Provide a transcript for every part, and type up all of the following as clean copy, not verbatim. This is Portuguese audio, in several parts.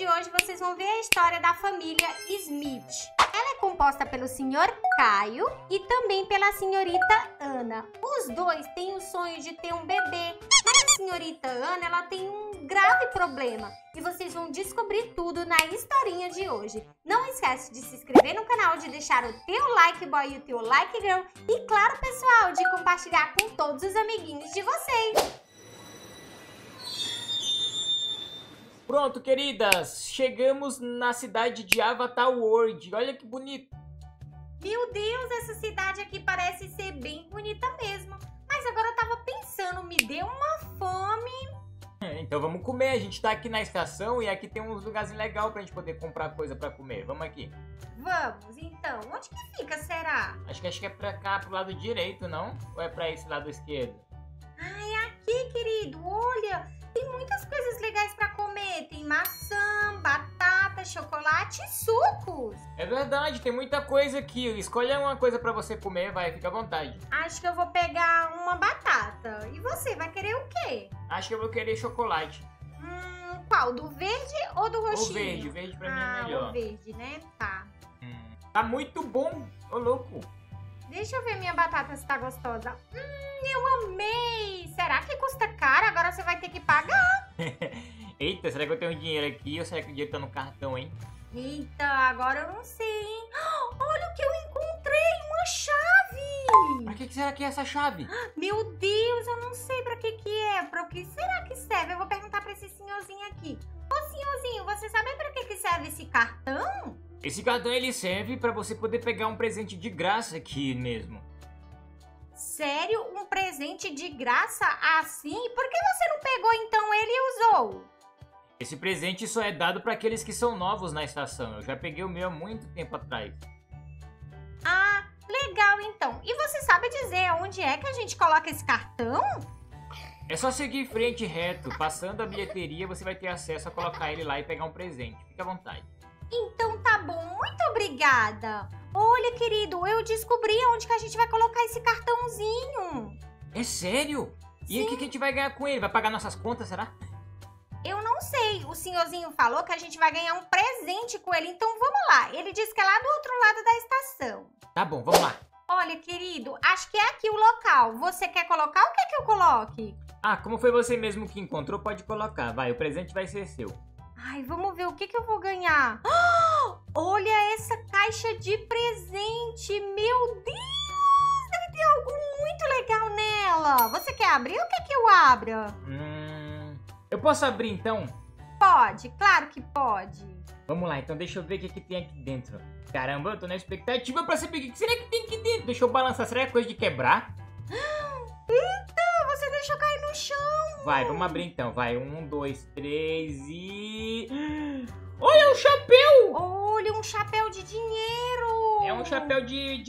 de hoje vocês vão ver a história da família Smith. Ela é composta pelo senhor Caio e também pela senhorita Ana. Os dois têm o sonho de ter um bebê, mas a senhorita Ana ela tem um grave problema. E vocês vão descobrir tudo na historinha de hoje. Não esquece de se inscrever no canal, de deixar o teu like boy e o teu like girl. E claro, pessoal, de compartilhar com todos os amiguinhos de vocês. Pronto, queridas, chegamos na cidade de Avatar World. Olha que bonito. Meu Deus, essa cidade aqui parece ser bem bonita mesmo. Mas agora eu tava pensando, me deu uma fome. Então vamos comer, a gente tá aqui na estação e aqui tem uns lugares legais pra gente poder comprar coisa pra comer. Vamos aqui. Vamos, então. Onde que fica, será? Acho que é pra cá, pro lado direito, não? Ou é pra esse lado esquerdo? Ah, é aqui, querido. Olha, tem muitas coisas legais pra comer. Tem maçã, batata, chocolate e sucos. É verdade, tem muita coisa aqui. Escolha uma coisa pra você comer, vai, fica à vontade. Acho que eu vou pegar uma batata. E você, vai querer o quê? Acho que eu vou querer chocolate. Qual? Do verde ou do roxinho? O verde pra mim é melhor. O verde, né? Tá. Tá muito bom, ô louco. Deixa eu ver minha batata se tá gostosa. Eu amei! Será que custa caro? Agora você vai ter que pagar. Eita, será que eu tenho dinheiro aqui? Ou será que o dinheiro tá no cartão, hein? Eita, agora eu não sei, hein? Olha o que eu encontrei! Uma chave! Pra que será que é essa chave? Meu Deus, eu não sei pra que é. Pra que será que serve? Eu vou perguntar pra esse senhorzinho aqui. Ô, senhorzinho, você sabe pra que serve esse cartão? Esse cartão, ele serve pra você poder pegar um presente de graça aqui mesmo. Sério? Um presente de graça assim? Por que você não pegou então ele e usou? Esse presente só é dado para aqueles que são novos na estação. Eu já peguei o meu há muito tempo atrás. Ah, legal então. E você sabe dizer onde é que a gente coloca esse cartão? É só seguir em frente reto. Passando a bilheteria, você vai ter acesso a colocar ele lá e pegar um presente. Fique à vontade. Então tá bom. Muito obrigada. Olha, querido, eu descobri onde que a gente vai colocar esse cartãozinho. É sério? Sim. E o que a gente vai ganhar com ele? Vai pagar nossas contas, será? Eu não sei. O senhorzinho falou que a gente vai ganhar um presente com ele. Então vamos lá. Ele disse que é lá do outro lado da estação. Tá bom, vamos lá. Olha, querido, acho que é aqui o local. Você quer colocar ou quer que eu coloque? Ah, como foi você mesmo que encontrou, pode colocar. Vai, o presente vai ser seu. Ai, vamos ver o que eu vou ganhar. Olha essa caixa de presente. Meu Deus, deve ter algo muito legal nela. Você quer abrir ou quer que eu abra? Eu posso abrir então? Pode, claro que pode. Vamos lá, então deixa eu ver o que tem aqui dentro. Caramba, eu tô na expectativa pra saber o que será que tem aqui dentro. Deixa eu balançar, será que é coisa de quebrar? Eita, você deixou cair no chão. Vai, vamos abrir então, vai. 1, 2, 3 e... Olha o chapéu! Olha, um chapéu de dinheiro! É um chapéu de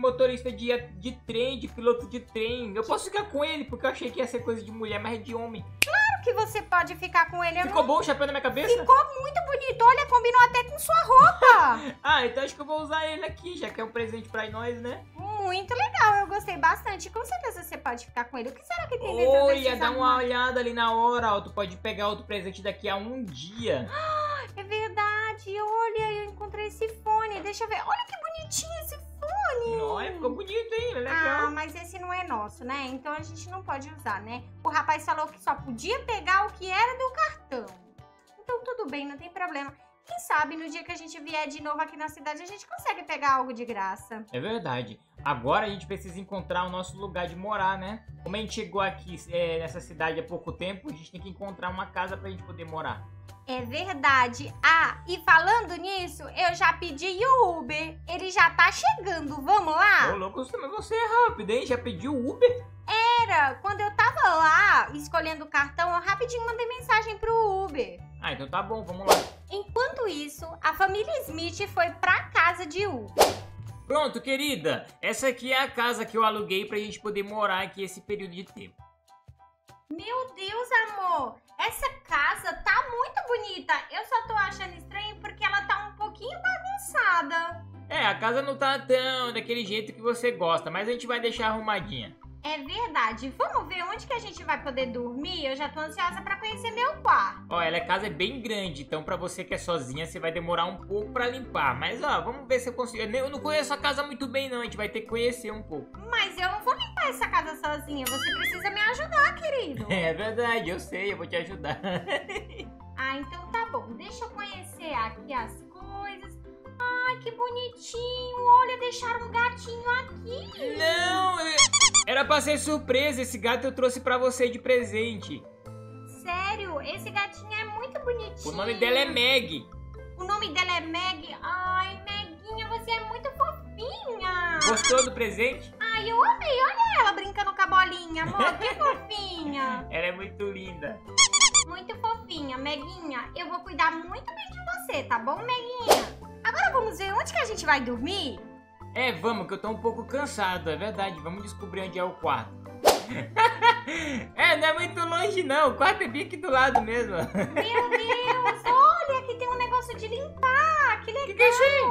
motorista de trem, de piloto de trem. Eu posso ficar com ele, porque eu achei que ia ser coisa de mulher, mas é de homem. Claro que você pode ficar com ele. Ficou bom o chapéu na minha cabeça? Ficou muito bonito. Olha, combinou até com sua roupa. Ah, então acho que eu vou usar ele aqui, já que é um presente pra nós, né? Muito legal, eu gostei bastante. Com certeza você pode ficar com ele. O que será que tem dentro desses? Olha, dá uma olhada ali na hora. Ó, tu pode pegar outro presente daqui a um dia. É verdade, olha, eu encontrei esse fone. Deixa eu ver, olha que bonitinho esse fone. Olha, ficou bonito, hein? Legal. Ah, mas esse não é nosso, né? Então a gente não pode usar, né? O rapaz falou que só podia pegar o que era do cartão. Então tudo bem, não tem problema. Quem sabe no dia que a gente vier de novo aqui na cidade, a gente consegue pegar algo de graça. É verdade. Agora a gente precisa encontrar o nosso lugar de morar, né? Como a gente chegou aqui nessa cidade há pouco tempo, a gente tem que encontrar uma casa pra gente poder morar. É verdade. Ah, e falando nisso, eu já pedi o Uber. Ele já tá chegando, vamos lá? Ô, louco, mas você é rápido, hein? Já pediu o Uber? Era. Quando eu tava lá, escolhendo o cartão, eu rapidinho mandei mensagem pro Uber. Ah, então tá bom, vamos lá. Enquanto isso, a família Smith foi pra casa de Uber. Pronto, querida. Essa aqui é a casa que eu aluguei pra gente poder morar aqui esse período de tempo. Meu Deus, amor. Essa casa tá muito bonita. Eu só tô achando estranho porque ela tá um pouquinho bagunçada. É, a casa não tá tão daquele jeito que você gosta, mas a gente vai deixar arrumadinha. É verdade. Vamos ver onde que a gente vai poder dormir? Eu já tô ansiosa pra conhecer meu quarto. Ó, a casa é bem grande, então pra você que é sozinha, você vai demorar um pouco pra limpar. Mas, ó, vamos ver se eu consigo. Eu não conheço a casa muito bem, não. A gente vai ter que conhecer um pouco. Mas eu não vou limpar essa casa sozinha. Você precisa me ajudar, querido. É verdade, eu sei. Eu vou te ajudar. Ah, então tá bom. Deixa eu conhecer aqui as coisas. Ai, que bonitinho. Olha, deixaram um gatinho aqui. Não, era pra ser surpresa. Esse gato eu trouxe pra você de presente. Sério? Esse gatinho é muito bonitinho. O nome dela é Maggie. O nome dela é Maggie? Ai, Maguinha, você é muito fofinha. Gostou do presente? Ai, eu amei. Olha ela brincando com a bolinha, amor. Que fofinha. Ela é muito linda. Muito fofinha, Maguinha. Eu vou cuidar muito bem de você, tá bom, Maguinha? Agora vamos ver onde que a gente vai dormir? É, vamos, que eu tô um pouco cansado, é verdade. Vamos descobrir onde é o quarto. É, não é muito longe não, o quarto é bem aqui do lado mesmo. Meu Deus, olha, aqui tem um negócio de limpar, que legal. Que é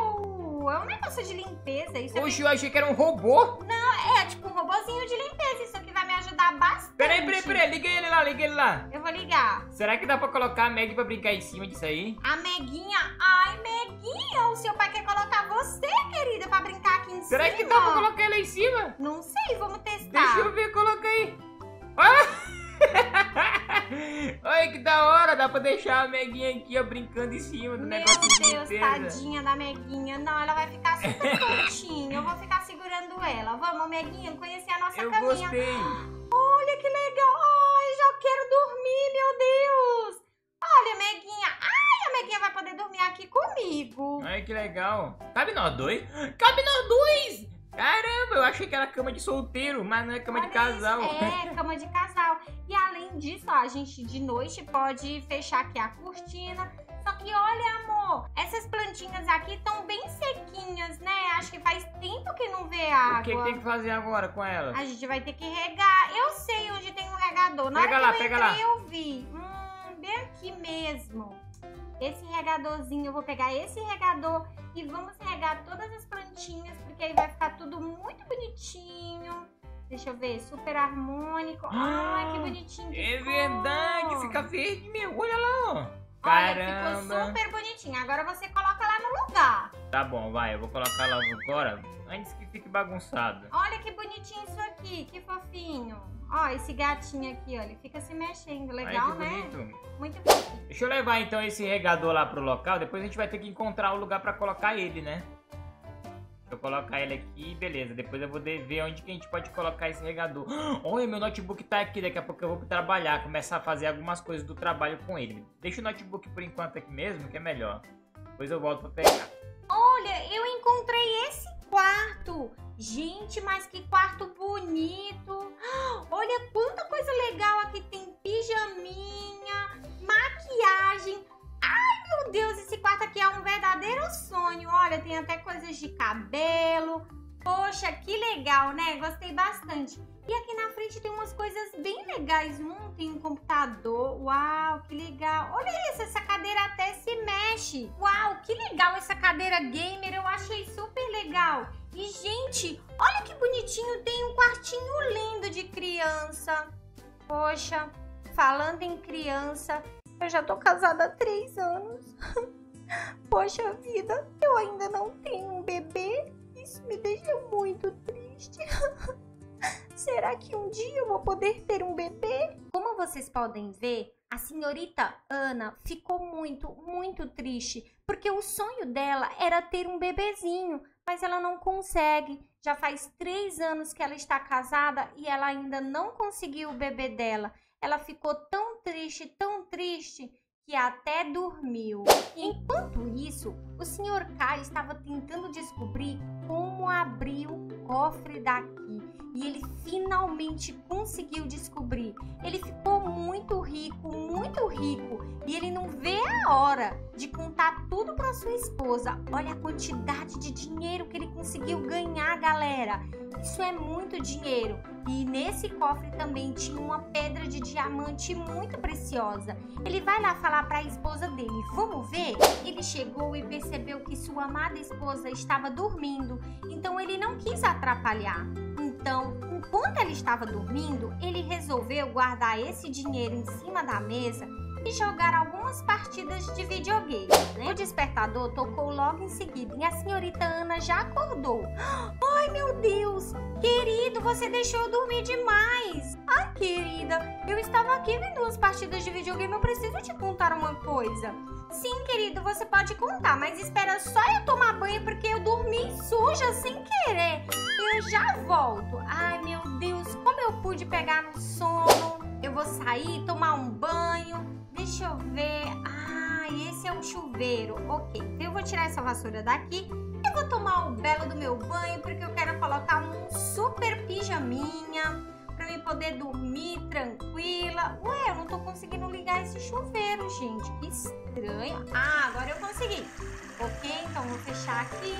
um negócio de limpeza. Isso. Oxe, eu achei que era um robô. Não, é tipo um robozinho de limpeza, isso aqui vai me ajudar bastante. Peraí, liga ele lá, Eu vou ligar. Será que dá pra colocar a Maggie pra brincar em cima disso aí? A Maguinha, ai Maguinha, o seu pai quer colocar você, querida, pra brincar aqui em cima. Será que dá pra colocar ela em cima? Não sei, vamos testar. Deixa eu ver, coloca aí. Olha que da hora, dá pra deixar a Maguinha aqui, ó, brincando em cima do negócio de limpeza. Meu Deus, tadinha da Maguinha. Não, ela vai ficar super quentinha. Eu vou ficar segurando ela. Vamos, Maguinha, conhecer a nossa caminha. Eu gostei. Olha que legal. Ai, já quero dormir, meu Deus. Olha, Maguinha. Ai, a Maguinha vai poder dormir aqui comigo. Ai, que legal. Cabe nós dois? Cabe nós dois! Caramba, eu achei que era cama de solteiro, mas não é cama de casal. É, cama de casal. E além disso, ó, a gente de noite pode fechar aqui a cortina. Só que olha, amor, essas plantinhas aqui estão bem sequinhas, né? Acho que faz tempo que não vê água. O que tem que fazer agora com elas? A gente vai ter que regar. Eu sei onde tem um regador. Na hora que eu entrei, eu vi. Bem aqui mesmo. Esse regadorzinho, eu vou pegar esse regador e vamos regar todas as plantinhas, porque aí vai ficar tudo muito bonitinho. Deixa eu ver, super harmônico. Ai, que bonitinho. Que é verdade, fica verde mesmo. Olha lá, ó. Caramba. Olha, ficou super bonitinho. Agora você coloca lá no lugar. Tá bom, vai. Eu vou colocar lá agora, antes que fique bagunçado. Olha que bonitinho isso aqui, que fofinho. Ó, esse gatinho aqui, ó, ele fica se mexendo. Legal, né? Muito bonito. Deixa eu levar, então, esse regador lá pro local. Depois a gente vai ter que encontrar o lugar pra colocar ele, né? Deixa eu colocar ele aqui, beleza. Depois eu vou ver onde que a gente pode colocar esse regador. Olha, meu notebook tá aqui. Daqui a pouco eu vou trabalhar, começar a fazer algumas coisas do trabalho com ele. Deixa o notebook por enquanto aqui mesmo, que é melhor. Depois eu volto pra pegar. Olha, eu encontrei esse quarto. Gente, mas que quarto bonito. Olha quanta coisa legal aqui. Tem pijaminha, maquiagem. Ai, meu Deus, esse quarto aqui é um verdadeiro sonho. Olha, tem até coisas de cabelo. Poxa, que legal, né? Gostei bastante. E aqui na frente tem umas coisas bem legais. Tem um computador. Uau, que legal. Olha isso, essa cadeira até se mexe. Uau, que legal essa cadeira gamer. Eu achei super legal. E, gente, olha que bonitinho. Tem um quartinho lindo de criança. Poxa, falando em criança, eu já tô casada há 3 anos. Poxa vida, eu ainda não tenho um bebê. Isso me deixa muito triste. Será que um dia eu vou poder ter um bebê? Como vocês podem ver, a senhorita Ana ficou muito, muito triste. Porque o sonho dela era ter um bebezinho, mas ela não consegue. Já faz 3 anos que ela está casada e ela ainda não conseguiu o bebê dela. Ela ficou tão triste, que até dormiu. Enquanto isso, o senhor Caio estava tentando descobrir como abrir o cofre daqui. E ele finalmente conseguiu descobrir. Ele ficou muito rico, muito rico. E ele não vê a hora de contar tudo para sua esposa. Olha a quantidade de dinheiro que ele conseguiu ganhar, galera. Isso é muito dinheiro. E nesse cofre também tinha uma pedra de diamante muito preciosa. Ele vai lá falar para a esposa dele. Vamos ver? Ele chegou e percebeu que sua amada esposa estava dormindo. Então ele não quis atrapalhar. Então, enquanto ela estava dormindo, ele resolveu guardar esse dinheiro em cima da mesa e jogar algumas partidas de videogame, né? O despertador tocou logo em seguida e a senhorita Ana já acordou. Ai, meu Deus! Querido, você deixou eu dormir demais! Ai, querida, eu estava aqui vendo umas partidas de videogame, eu preciso te contar uma coisa. Sim, querido, você pode contar, mas espera só eu tomar banho porque eu dormi suja sem querer. Eu já volto. Ai, meu Deus, como eu pude pegar no sono. Eu vou sair, tomar um banho. Deixa eu ver... Ah, esse é um chuveiro. Ok, então eu vou tirar essa vassoura daqui. Eu vou tomar o belo do meu banho, porque eu quero colocar um super pijaminha pra eu poder dormir tranquila. Ué, eu não tô conseguindo ligar esse chuveiro, gente. Que estranho. Ah, agora eu consegui. Ok, então vou fechar aqui.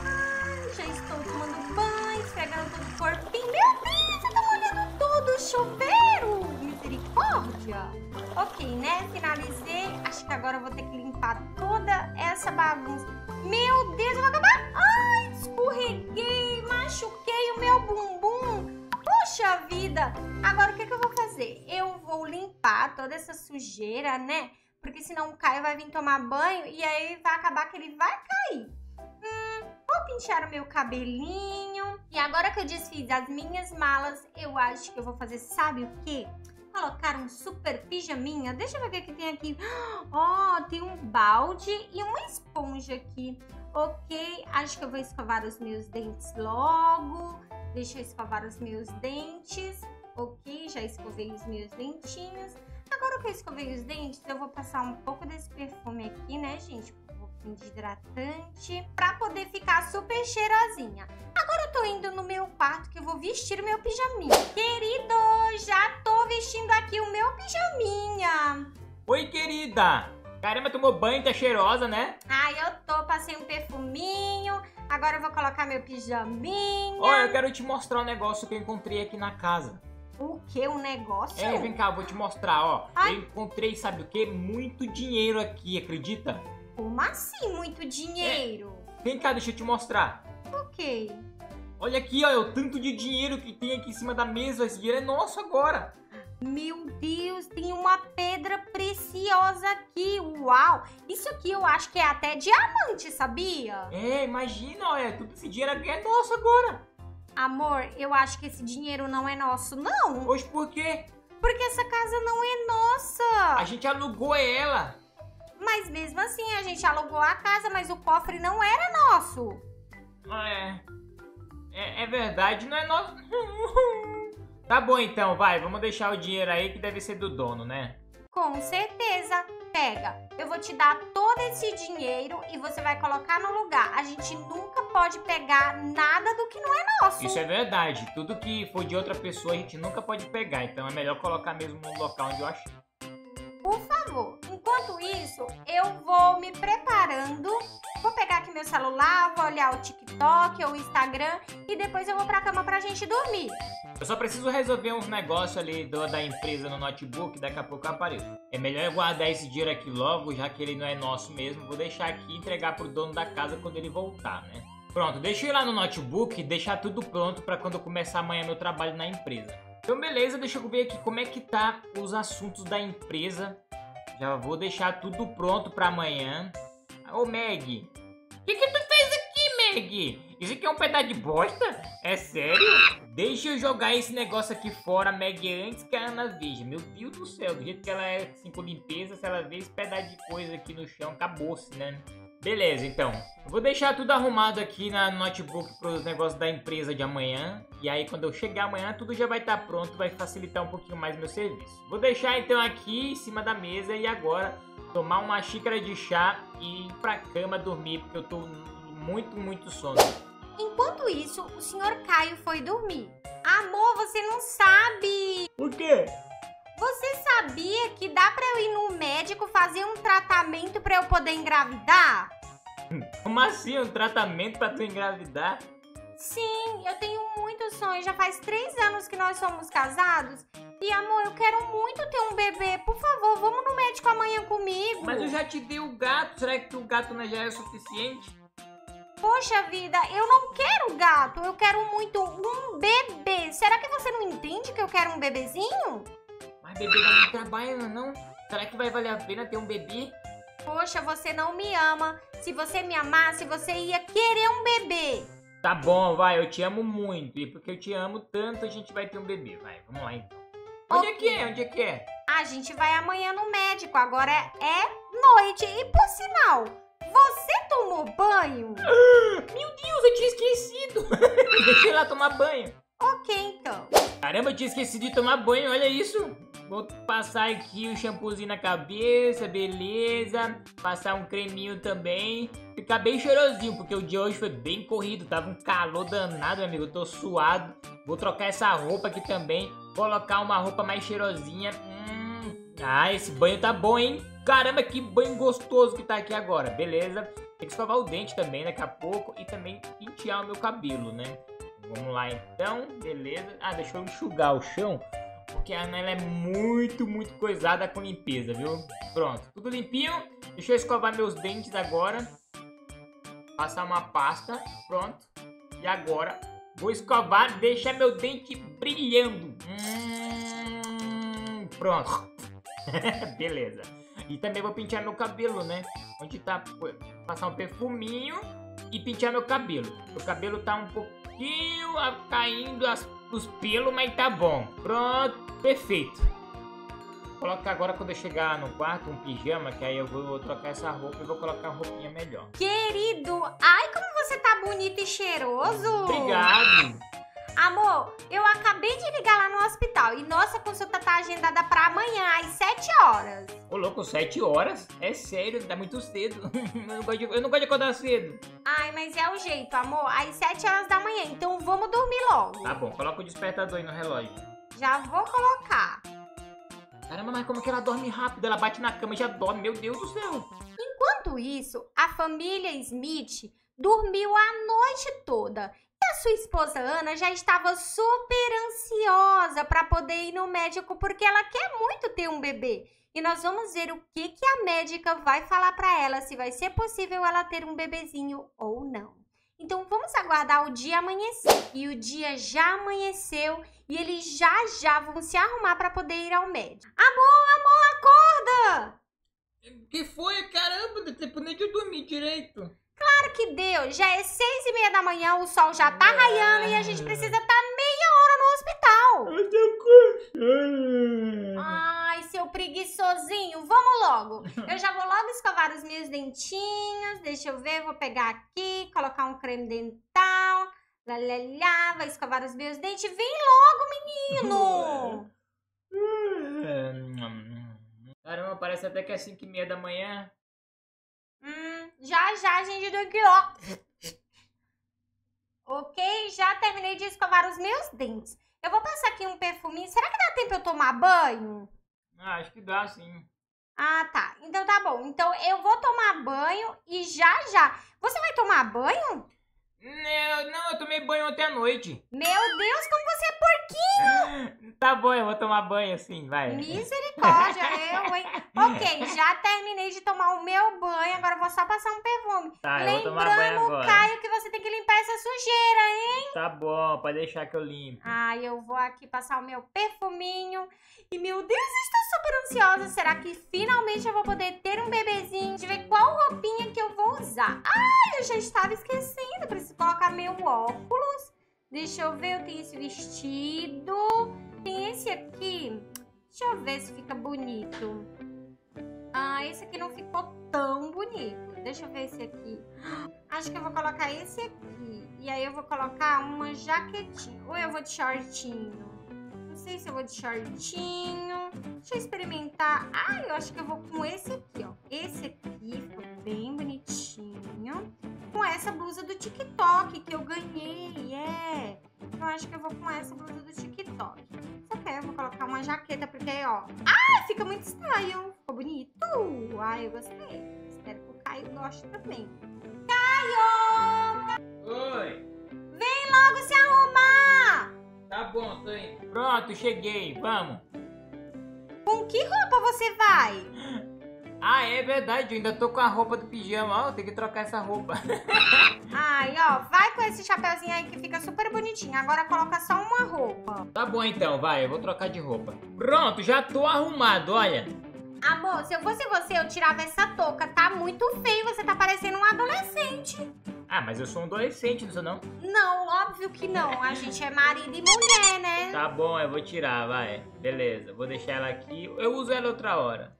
Ai, já estou tomando banho, esfregando todo o corpinho. Meu Deus, eu tô molhando todo o chuveiro. Misericórdia. Ok, né? Finalizei. Acho que agora eu vou ter que limpar toda essa bagunça. Meu Deus, eu vou acabar. Ai, escorreguei, machuquei o meu bumbum. Puxa vida. Agora o que eu vou fazer? Eu vou limpar toda essa sujeira, né? Porque senão o Caio vai vir tomar banho e aí vai acabar que ele vai cair. Vou pentear o meu cabelinho. E agora que eu desfiz as minhas malas, eu acho que eu vou fazer, sabe o quê? Colocar um super pijaminha. Deixa eu ver o que tem aqui. Ó, tem um balde e uma esponja aqui. Ok, acho que eu vou escovar os meus dentes logo. Deixa eu escovar os meus dentes. Ok, já escovei os meus dentinhos. Agora que eu escovei os dentes, eu vou passar um pouco desse perfume aqui, né, gente? Um pouquinho de hidratante, pra poder ficar super cheirosinha. Agora eu tô indo no meu quarto, que eu vou vestir o meu pijaminha. Querido, já tô vestindo aqui o meu pijaminha. Oi, querida. Caramba, tomou banho, tá cheirosa, né? Ai, eu tô, passei um perfuminho. Agora eu vou colocar meu pijaminha. Olha, eu quero te mostrar um negócio que eu encontrei aqui na casa. O que? Um negócio? É, vem cá, eu vou te mostrar, ó. Ai. Eu encontrei, sabe o que? Muito dinheiro aqui, acredita? Como assim, muito dinheiro? É. Vem cá, deixa eu te mostrar. Ok. Olha aqui, ó, o tanto de dinheiro que tem aqui em cima da mesa. Esse dinheiro é nosso agora. Meu Deus, tem uma pedra preciosa aqui. Uau! Isso aqui eu acho que é até diamante, sabia? É, imagina, olha, todo esse dinheiro aqui é nosso agora. Amor, eu acho que esse dinheiro não é nosso, não. Pois por quê? Porque essa casa não é nossa. A gente alugou ela. Mas mesmo assim, a gente alugou a casa, mas o cofre não era nosso. É verdade, não é nosso. Tá bom então, vai, vamos deixar o dinheiro aí que deve ser do dono, né? Com certeza. Pega, eu vou te dar todo esse dinheiro e você vai colocar no lugar. A gente nunca pode pegar nada do que não é nosso. Isso é verdade. Tudo que for de outra pessoa a gente nunca pode pegar. Então é melhor colocar mesmo no local onde eu achei. Por favor. Enquanto isso, eu vou me preparando. Vou pegar aqui meu celular, vou olhar o TikTok ou o Instagram e depois eu vou pra cama pra gente dormir. Eu só preciso resolver uns negócios ali da empresa no notebook, daqui a pouco eu apareço. É melhor eu guardar esse dinheiro aqui logo, já que ele não é nosso mesmo. Vou deixar aqui e entregar pro dono da casa quando ele voltar, né? Pronto, deixa eu ir lá no notebook e deixar tudo pronto pra quando eu começar amanhã meu trabalho na empresa. Então beleza, deixa eu ver aqui como é que tá os assuntos da empresa. Já vou deixar tudo pronto pra amanhã. Ô, Maggie. O que tu fez aqui, Maggie? Isso aqui é um pedaço de bosta? É sério? Deixa eu jogar esse negócio aqui fora, Maggie, antes que a Ana veja. Meu Deus do céu, do jeito que ela é assim com limpeza, se ela vê esse pedaço de coisa aqui no chão, acabou-se, né? Beleza, então. Vou deixar tudo arrumado aqui no notebook pros negócios da empresa de amanhã. E aí, quando eu chegar amanhã, tudo já vai estar pronto, vai facilitar um pouquinho mais meu serviço. Vou deixar, então, aqui em cima da mesa e agora tomar uma xícara de chá e ir pra cama dormir, porque eu tô muito, muito sono. Enquanto isso, o senhor Caio foi dormir. Amor, você não sabe! O quê? Você sabia que dá pra eu ir no médico fazer um tratamento pra eu poder engravidar? Como assim? Um tratamento pra tu engravidar? Sim, eu tenho muitos sonhos. Já faz 3 anos que nós somos casados. E amor, eu quero muito ter um bebê. Por favor, vamos no médico amanhã comigo. Mas eu já te dei o gato. Será que o gato não já é o suficiente? Poxa vida, eu não quero gato, eu quero muito um bebê. Será que você não entende que eu quero um bebezinho? Mas bebê dá muito trabalho, não? Será que vai valer a pena ter um bebê? Poxa, você não me ama. Se você me amasse, você ia querer um bebê. Tá bom, vai, eu te amo muito. E porque eu te amo tanto, a gente vai ter um bebê. Vai, vamos lá então. Onde é que é? Onde é que é? A gente vai amanhã no médico, agora é noite. E por sinal, você tomou banho? Meu Deus, eu tinha esquecido. Deixei lá tomar banho. Ok, então. Caramba, eu tinha esquecido de tomar banho, olha isso. Vou passar aqui o shampoozinho na cabeça, beleza. Passar um creminho também. Ficar bem cheirosinho, porque o dia hoje foi bem corrido. Tava um calor danado, meu amigo, eu tô suado. Vou trocar essa roupa aqui também. Colocar uma roupa mais cheirosinha. Ah, esse banho tá bom, hein? Caramba, que banho gostoso que tá aqui agora, beleza? Tem que escovar o dente também daqui a pouco e também pentear o meu cabelo, né? Vamos lá então, beleza. Ah, deixa eu enxugar o chão, porque a Ana ela é muito coisada com limpeza, viu? Pronto, tudo limpinho. Deixa eu escovar meus dentes agora. Passar uma pasta, pronto. E agora vou escovar, deixar meu dente brilhando. Pronto. Beleza. E também vou pentear meu cabelo, né? Onde tá? Passar um perfuminho e pentear meu cabelo. Meu cabelo tá um pouquinho caindo os pelos, mas tá bom. Pronto, perfeito. Vou colocar agora quando eu chegar no quarto um pijama, que aí eu vou trocar essa roupa e vou colocar uma roupinha melhor. Querido, ai como você tá bonito e cheiroso. Obrigado. Amor, eu acabei de ligar lá no hospital e nossa consulta tá agendada pra amanhã, às 7 horas. Ô, louco, 7 horas? É sério, tá muito cedo. Eu não gosto de acordar cedo. Ai, mas é o jeito, amor. Às 7 horas da manhã, então vamos dormir logo. Tá bom, coloca o despertador aí no relógio. Já vou colocar. Caramba, mas como que ela dorme rápido? Ela bate na cama e já dorme, meu Deus do céu. Enquanto isso, a família Smith dormiu a noite toda. A sua esposa Ana já estava super ansiosa para poder ir no médico porque ela quer muito ter um bebê. E nós vamos ver o que a médica vai falar para ela, se vai ser possível ela ter um bebezinho ou não. Então vamos aguardar o dia amanhecer. E o dia já amanheceu e eles já vão se arrumar para poder ir ao médico. Amor, acorda! Que foi? Caramba, não tem por nem de dormir direito. Claro que deu, já é 6:30 da manhã, o sol já tá raiando e a gente precisa estar meia hora no hospital. Ai, seu preguiçosinho, vamos logo. Eu já vou logo escovar os meus dentinhos, deixa eu ver, vou pegar aqui, colocar um creme dental, lá, vai escovar os meus dentes, vem logo, menino. Caramba, parece até que é 5:30 da manhã. Já a gente dormiu. Ok, já terminei de escovar os meus dentes. Eu vou passar aqui um perfuminho. Será que dá tempo eu tomar banho? Ah, acho que dá sim. Ah, tá. Então tá bom. Então eu vou tomar banho e já. Você vai tomar banho? Não, eu tomei banho ontem à noite. Meu Deus, como você é porquinho! Tá bom, eu vou tomar banho sim, vai. Misericórdia, eu, hein? Ok, já terminei de tomar o meu banho, agora eu vou só passar um perfume. Tá, lembrando, eu vou tomar banho agora. Caio, que você tem que limpar essa sujeira, hein? Tá bom, pode deixar que eu limpo. Ah, eu vou aqui passar o meu perfuminho. E meu Deus, estou super ansiosa. Será que finalmente eu vou poder ter um bebezinho? Deixa eu ver qual roupinha que eu vou usar. Ah, eu já estava esquecendo, preciso colocar meu óculos. Deixa eu ver, eu tenho esse vestido. Tem esse aqui. Deixa eu ver se fica bonito. Ah, esse aqui não ficou tão bonito. Deixa eu ver esse aqui. Acho que eu vou colocar esse aqui. E aí eu vou colocar uma jaquetinha. Ou eu vou de shortinho. Não sei se eu vou de shortinho. Deixa eu experimentar. Ah, eu acho que eu vou com esse aqui, ó. Esse aqui ficou bem bonitinho. Com essa blusa do TikTok que eu ganhei, eu acho que eu vou com essa blusa do TikTok. Só que eu vou colocar uma jaqueta, porque, ó... Ah, fica muito style! Ficou bonito! Ai, eu gostei. Espero que o Caio goste também. Caio! Oi! Vem logo se arrumar! Tá bom, tô indo. Pronto, cheguei, vamos! Com que roupa você vai? Ah, é verdade, eu ainda tô com a roupa do pijama, ó, eu tenho que trocar essa roupa. Ai, ó, vai com esse chapeuzinho aí que fica super bonitinho, agora coloca só uma roupa. Tá bom então, vai, eu vou trocar de roupa. Pronto, já tô arrumado, olha. Amor, se eu fosse você, eu tirava essa touca, tá muito feio, você tá parecendo um adolescente. Ah, mas eu sou um adolescente, não sou não? Não, óbvio que não, a gente é marido e mulher, né? Tá bom, eu vou tirar, vai, beleza, vou deixar ela aqui, eu uso ela outra hora.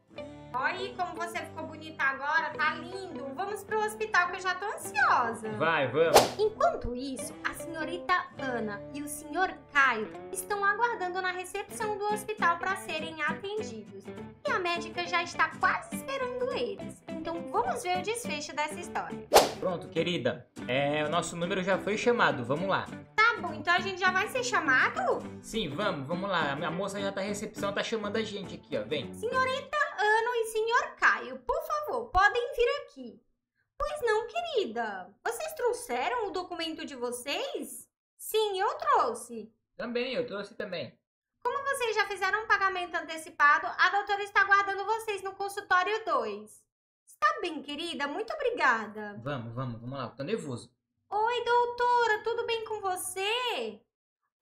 Olha aí como você ficou bonita agora, tá lindo. Vamos pro hospital que eu já tô ansiosa. Vai, vamos. Enquanto isso, a senhorita Ana e o senhor Caio estão aguardando na recepção do hospital para serem atendidos. E a médica já está quase esperando eles. Então vamos ver o desfecho dessa história. Pronto, querida. O nosso número já foi chamado, vamos lá. Tá bom, então a gente já vai ser chamado? Sim, vamos lá. A moça já tá na recepção, tá chamando a gente aqui, ó, vem. Senhorita Ana e senhor Caio, por favor, podem vir aqui. Pois não, querida. Vocês trouxeram o documento de vocês? Sim, eu trouxe. Também, eu trouxe também. Como vocês já fizeram um pagamento antecipado, a doutora está aguardando vocês no consultório 2. Está bem, querida? Muito obrigada. Vamos lá. Tô nervoso. Oi, doutora, tudo bem com você?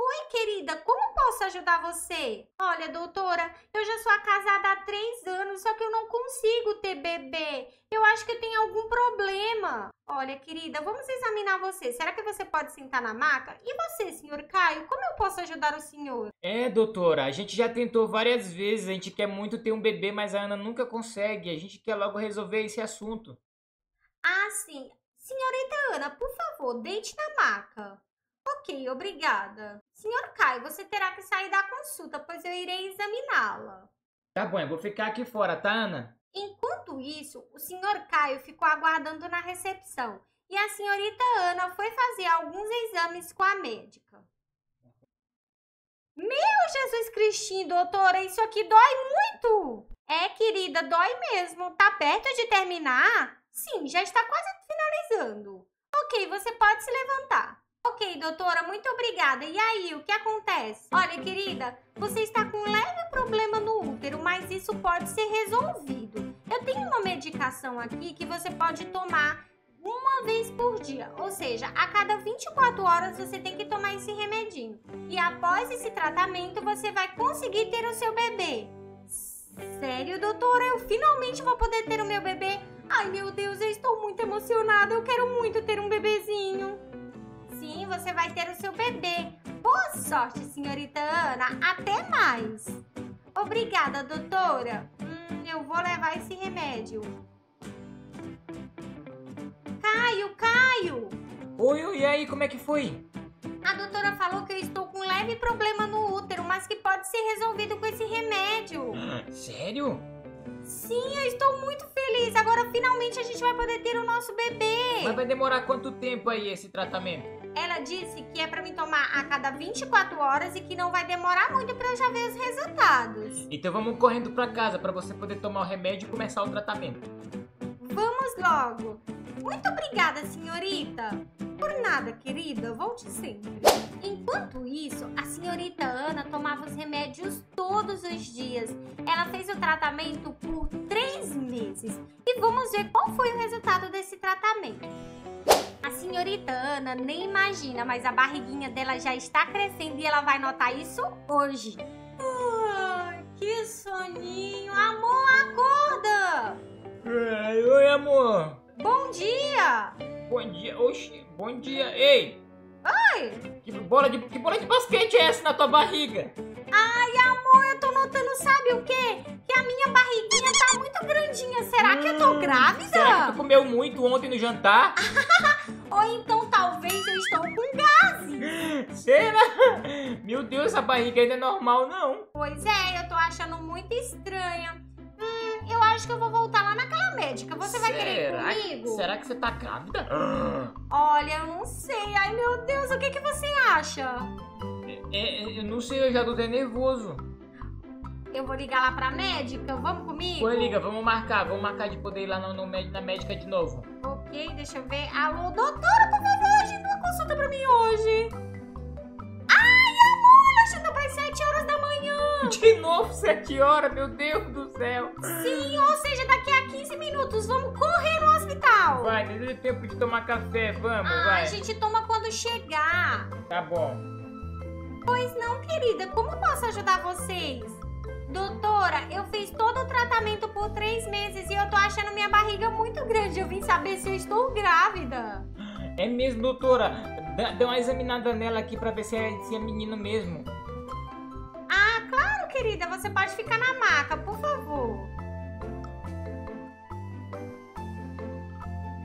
Oi, querida, como posso ajudar você? Olha, doutora, eu já sou casada há 3 anos, só que eu não consigo ter bebê. Eu acho que eu tenho algum problema. Olha, querida, vamos examinar você. Será que você pode sentar na maca? E você, senhor Caio, como eu posso ajudar o senhor? É, doutora, a gente já tentou várias vezes. A gente quer muito ter um bebê, mas a Ana nunca consegue. A gente quer logo resolver esse assunto. Ah, sim. Senhorita Ana, por favor, deite na maca. Ok, obrigada. Senhor Caio, você terá que sair da consulta, pois eu irei examiná-la. Tá bom, eu vou ficar aqui fora, tá, Ana? Enquanto isso, o senhor Caio ficou aguardando na recepção e a senhorita Ana foi fazer alguns exames com a médica. Meu Jesus Cristinho, doutora, isso aqui dói muito! É, querida, dói mesmo. Tá perto de terminar? Sim, já está quase finalizando. Ok, você pode se levantar. Ok, doutora, muito obrigada. E aí, o que acontece? Olha, querida, você está com um leve problema no útero, mas isso pode ser resolvido. Eu tenho uma medicação aqui que você pode tomar uma vez por dia. Ou seja, a cada 24 horas você tem que tomar esse remedinho. E após esse tratamento, você vai conseguir ter o seu bebê. Sério, doutora? Eu finalmente vou poder ter o meu bebê? Ai, meu Deus, eu estou muito emocionada. Eu quero muito ter um bebezinho. Sim, você vai ter o seu bebê. Boa sorte, senhorita Ana. Até mais. Obrigada, doutora. Eu vou levar esse remédio. Caio! Oi, oi, e aí, como é que foi? A doutora falou que eu estou com um leve problema no útero, mas que pode ser resolvido com esse remédio. Sério? Sim, eu estou muito feliz. Agora, finalmente, a gente vai poder ter o nosso bebê. Mas vai demorar quanto tempo aí esse tratamento? Ela disse que é pra mim tomar a cada 24 horas e que não vai demorar muito pra eu já ver os resultados. Então vamos correndo pra casa pra você poder tomar o remédio e começar o tratamento. Vamos logo. Muito obrigada, senhorita. Por nada, querida. Volte sempre. Enquanto isso, a senhorita Ana tomava os remédios todos os dias. Ela fez o tratamento por 3 meses. E vamos ver qual foi o resultado desse tratamento. A senhorita Ana nem imagina, mas a barriguinha dela já está crescendo e ela vai notar isso hoje. Que soninho! Amor, acorda! Oi, amor! Bom dia! Bom dia, oxi, bom dia, ei! Oi! Que bola de basquete é essa na tua barriga? Ai, amor, eu tô notando, sabe o quê? Que a minha barriguinha tá muito grandinha, será que eu tô grávida? Será que tu comeu muito ontem no jantar? Ou então talvez eu estou com gases. Será? Meu Deus, essa barriga ainda é normal, não? Pois é, eu tô achando muito estranha. Eu acho que eu vou voltar lá naquela médica. Você vai querer ir comigo? Será que você tá grávida? Olha, eu não sei. Ai, meu Deus, o que que você acha? Eu não sei, eu já tô até nervoso. Eu vou ligar lá pra médica, vamos comigo? Oi, liga, vamos marcar de poder ir lá na médica de novo. Ok, deixa eu ver. Alô, doutora, por favor, agenda uma consulta pra mim hoje. Ai, amor, ela agendou pras 7 horas da manhã. De novo 7 horas, meu Deus do céu. Sim, ou seja, daqui a 15 minutos vamos correr no hospital. Vai, não deu tempo de tomar café, vamos, vai. A gente toma quando chegar. Tá bom. Pois não, querida, como posso ajudar vocês? Doutora, eu fiz todo o tratamento por 3 meses e eu tô achando minha barriga muito grande. Eu vim saber se eu estou grávida. É mesmo, doutora? Dá uma examinada nela aqui pra ver se é menino mesmo. Ah, claro, querida. Você pode ficar na maca, por favor.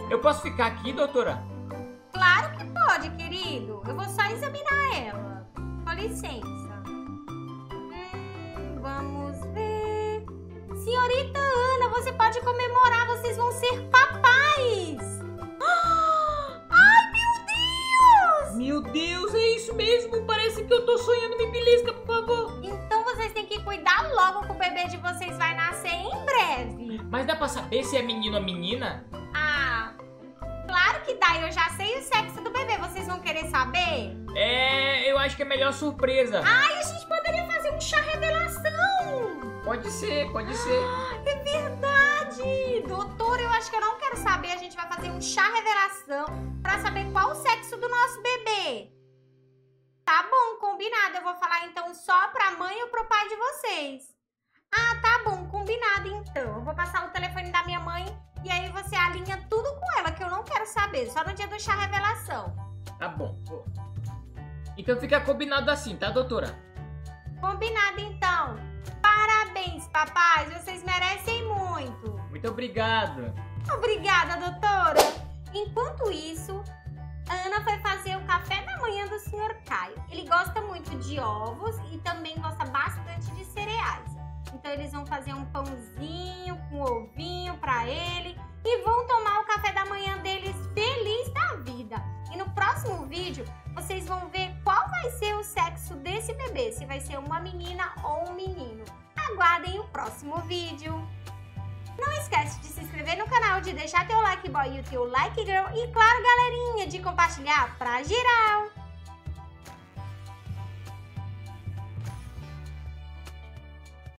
Eu posso ficar aqui, doutora? Claro que pode, querido. Eu vou só examinar ela. Com licença. Vamos ver... Senhorita Ana, você pode comemorar, vocês vão ser papais! Ai, meu Deus! Meu Deus, é isso mesmo? Parece que eu tô sonhando, me belisca, por favor! Então vocês têm que cuidar logo que o bebê de vocês vai nascer em breve! Mas dá pra saber se é menino ou menina? Ah, claro que dá, eu já sei o sexo do bebê, vocês vão querer saber? É, eu acho que é melhor surpresa! Ai, a gente poderia fazer um chá revelação! Pode ser, pode ser. É verdade! Doutora, eu acho que eu não quero saber. A gente vai fazer um chá revelação pra saber qual o sexo do nosso bebê. Tá bom, combinado. Eu vou falar então só pra mãe ou pro pai de vocês. Ah, tá bom, combinado então. Eu vou passar o telefone da minha mãe e aí você alinha tudo com ela, que eu não quero saber. Só no dia do chá revelação. Tá bom. Então fica combinado assim, tá, doutora? Combinado então. Parabéns, papais, vocês merecem muito. Muito obrigado. Obrigada, doutora. Enquanto isso, Ana foi fazer o café da manhã do senhor Caio. Ele gosta muito de ovos e também gosta bastante de cereais. Então eles vão fazer um pãozinho com ovinho pra ele e vão tomar o café da manhã deles feliz da vida. E no próximo vídeo, vocês vão ver qual vai ser o sexo desse bebê, se vai ser uma menina ou um menino. Aguardem o próximo vídeo. Não esquece de se inscrever no canal, de deixar teu like boy e o teu like girl. E claro, galerinha, de compartilhar pra geral.